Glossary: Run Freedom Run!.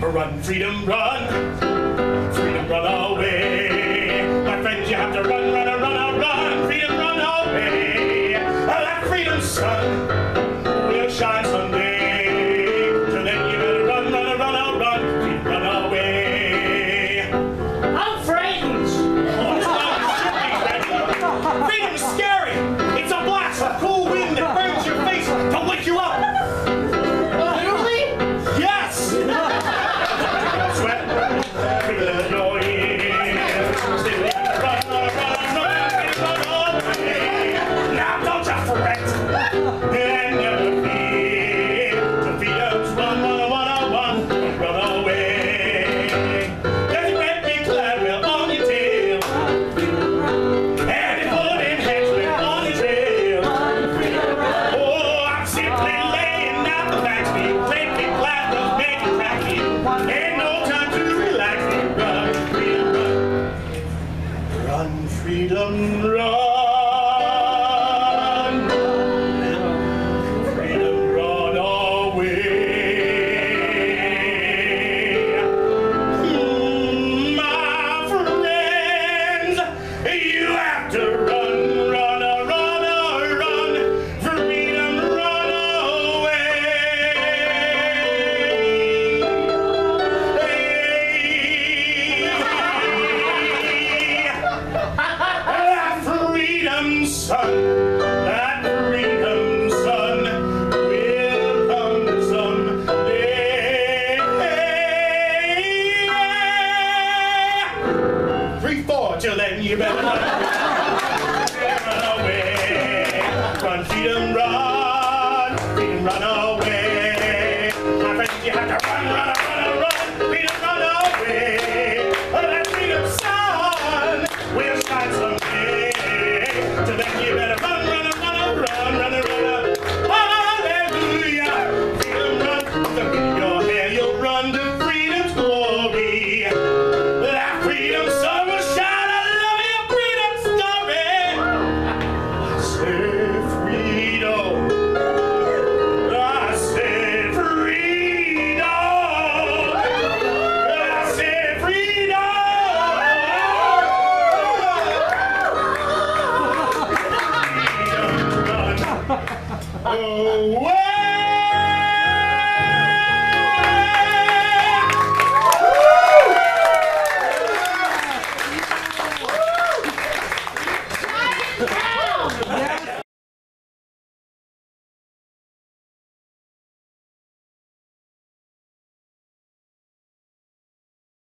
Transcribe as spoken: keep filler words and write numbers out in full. Run, freedom, run! Freedom, run away!